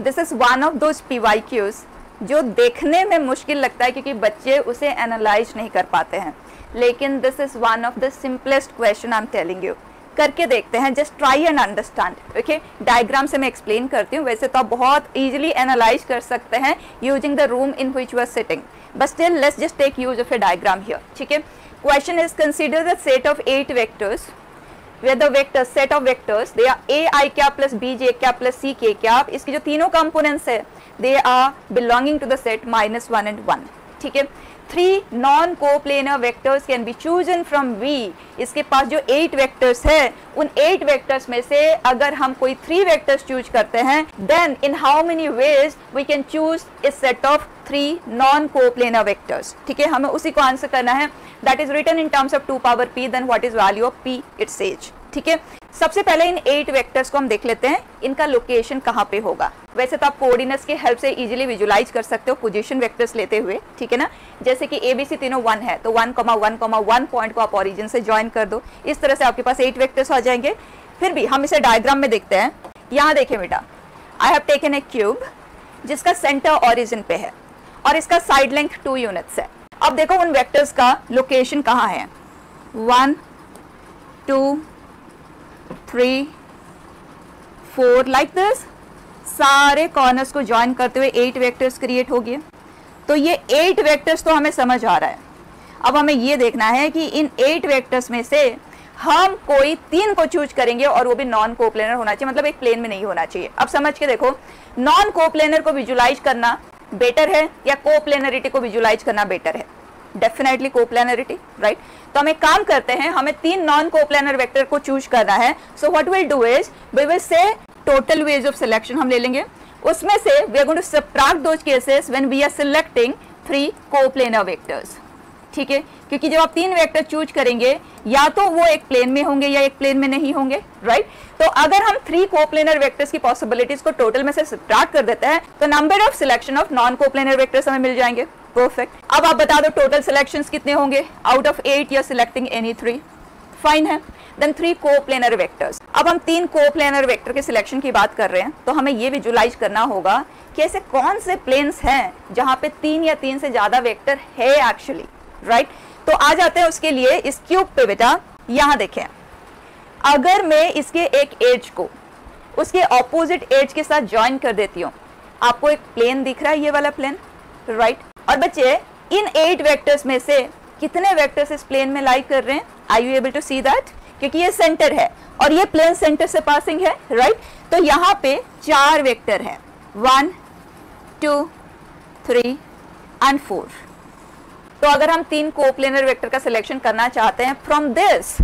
This is one of those PYQs जो देखने में मुश्किल लगता है क्योंकि बच्चे उसे एनालाइज नहीं कर पाते हैं, लेकिन this is one of the simplest question I am telling you. करके देखते हैं, just try and understand. Okay, diagram से मैं एक्सप्लेन करती हूँ, वैसे तो आप बहुत ईजिली एनालाइज कर सकते हैं using the room in which you are sitting, but still let's just take use of a diagram here. ठीक है, question is consider the set of 8 vectors where the vectors, set of vectors, they are a i cap plus b j cap plus c k cap, इसके जो तीनों components है they are belonging to the set -1 and 1। ठीक है, 3 non coplanar vectors can be chosen from v। इसके पास जो 8 vectors है उन 8 वेक्टर्स में से अगर हम कोई 3 वेक्टर्स चूज करते हैं then in how many ways we can choose a set of 3 non coplanar vectors. ठीक है, हमें उसी को आंसर करना है। That is written in terms of 2 power p, then what is value of p it's edge. ठीक है, सबसे पहले इन 8 वेक्टर्स को हम देख लेते हैं इनका लोकेशन कहाँ पे होगा। वैसे तो आप कोऑर्डिनेट्स की हेल्प से इजीली विजुलाइज कर सकते हो पोजीशन वेक्टर्स लेते हुए। ठीक है ना, जैसे कि ABC तीनों 1 है तो 1,1,1 पॉइंट को आप ओरिजिन से ज्वाइन कर दो, इस तरह से आपके पास 8 वेक्टर्स आ जाएंगे। फिर भी हम इसे डायग्राम में देखते हैं। यहाँ देखें बेटा, I have taken a cube जिसका सेंटर ओरिजिन पे है और इसका साइड लेंथ 2 यूनिट्स है। अब देखो उन वेक्टर्स का लोकेशन कहाँ है, 1 2 3 4 लाइक दिस। सारे कॉर्नर्स को ज्वाइन करते हुए 8 वेक्टर्स क्रिएट हो गए। तो ये 8 वेक्टर्स तो हमें समझ आ रहा है, अब हमें ये देखना है कि इन 8 वेक्टर्स में से हम कोई 3 को चूज करेंगे और वो भी नॉन कोप्लेनर होना चाहिए, मतलब एक प्लेन में नहीं होना चाहिए। अब समझ के देखो, नॉन कोप्लेनर को विजुलाइज करना बेटर है या कोप्लेनरिटी को विजुलाइज करना बेटर है? Definitely coplanarity, right. तो हम एक काम करते हैं, हमें 3 नॉन कोप्लेनर वेक्टर को चूज करना है। So what will do is we will say total ways of selection हम ले लेंगे, उसमें से we are going to subtract those cases when we are selecting 3 coplanar vectors. ठीक है, क्योंकि जब आप 3 वेक्टर चूज करेंगे या तो वो एक प्लेन में होंगे या एक प्लेन में नहीं होंगे, राइट। तो अगर हम 3 कोप्लेनर वेक्टर्स की पॉसिबिलिटीज को टोटल में से सबट्रैक्ट कर देते हैं तो number of selection of non coplanar vectors हमें मिल जाएंगे। परफेक्ट। अब आप बता दो टोटल सिलेक्शंस कितने होंगे आउट ऑफ 8, या सिलेक्टिंग एनी 3, फाइन है। Then 3 coplanar vectors. अब हम 3 कोप्लेनर वेक्टर के सिलेक्शन की बात कर रहे हैं तो हमें ये विजुलाइज करना होगा कि ऐसे कौन से प्लेन्स हैं जहाँ पे 3 या 3 से ज्यादा वेक्टर है एक्चुअली, राइट। तो आ जाते हैं उसके लिए इस क्यूब पे। बेटा यहाँ देखें, अगर मैं इसके एक एज को उसके ऑपोजिट एज के साथ ज्वाइन कर देती हूँ, आपको एक प्लेन दिख रहा है, ये वाला प्लेन, राइट। और बच्चे इन 8 वेक्टर्स में से कितने वेक्टर्स इस प्लेन में लाई कर रहे हैं? Are you able to see that? क्योंकि ये सेंटर है और ये प्लेन सेंटर से पासिंग है, राइट। तो यहाँ पे 4 वेक्टर हैं, 1 2 3 एंड 4। तो अगर हम 3 कोप्लेनर वेक्टर का सिलेक्शन करना चाहते हैं from this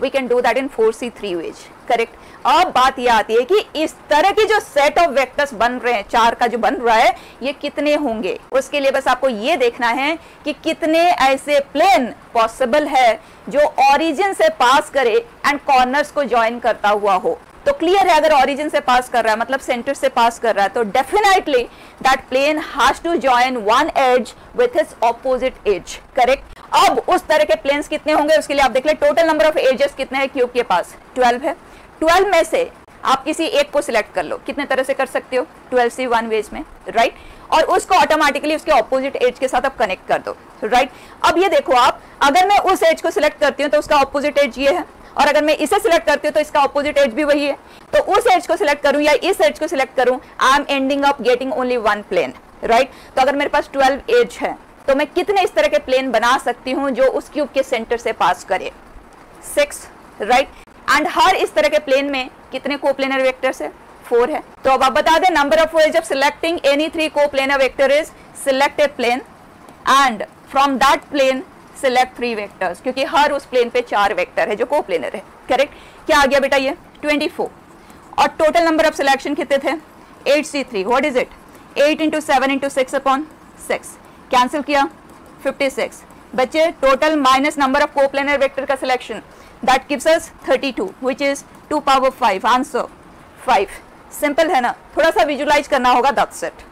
we can do that in 4C3 ways, correct. अब बात यह आती है कि इस तरह के जो सेट ऑफ वेक्टर्स बन रहे हैं, 4 का जो बन रहा है, ये कितने होंगे। उसके लिए बस आपको ये देखना है कि कितने ऐसे प्लेन पॉसिबल है जो ओरिजिन से पास करे एंड कॉर्नर्स को ज्वाइन करता हुआ हो। तो क्लियर है, अगर ओरिजिन से पास कर रहा है मतलब सेंटर से पास कर रहा है तो definitely that plane has to join 1 edge with his opposite edge, correct. अब उस तरह के प्लेन्स कितने होंगे उसके लिए आप देख ले टोटल नंबर ऑफ एजेस कितने हैं क्यूब के पास, 12 है। 12 में से आप किसी एक को सिलेक्ट कर लो, कितने तरह से कर सकते हो, 12C1 वेज में, राइट। और उसको ऑटोमेटिकली उसके ऑपोजिट एज के साथ आप कनेक्ट कर दो, राइट। अब ये देखो आप, अगर मैं उस एज को सिलेक्ट करती हूँ तो उसका ऑपोजिट एज ये है, और अगर मैं इसे सिलेक्ट करती हूँ तो इसका ऑपोजिट एज भी वही है। तो उस एज को सिलेक्ट करूँ या इस एज को सिलेक्ट करूँ, I am ending up getting only 1 plane, right. तो अगर मेरे पास 12 एज है तो मैं कितने इस तरह के प्लेन बना सकती हूँ जो उस क्यूब के सेंटर से पास करे, 6, राइट। एंड हर इस तरह के प्लेन में कितने कोप्लेनर वेक्टर्स है, 4 है। तो अब आप बता दें number of ways of selecting any 3 coplanar vector is select a plane and from that plane select 3 vectors, क्योंकि हर उस प्लेन पे 4 वेक्टर है जो कोप्लेनर है, करेक्ट। क्या आ गया बेटा ये 24, और टोटल नंबर ऑफ सिलेक्शन कितने थे, 8C3। What is it, 8 × 7 × 6 upon 6, cancel किया 56। बच्चे total minus number of coplanar vector का selection that gives us 32 which is 2 power 5 answer 5। Simple है ना, थोड़ा सा विजुलाइज करना होगा, दैट्स इट।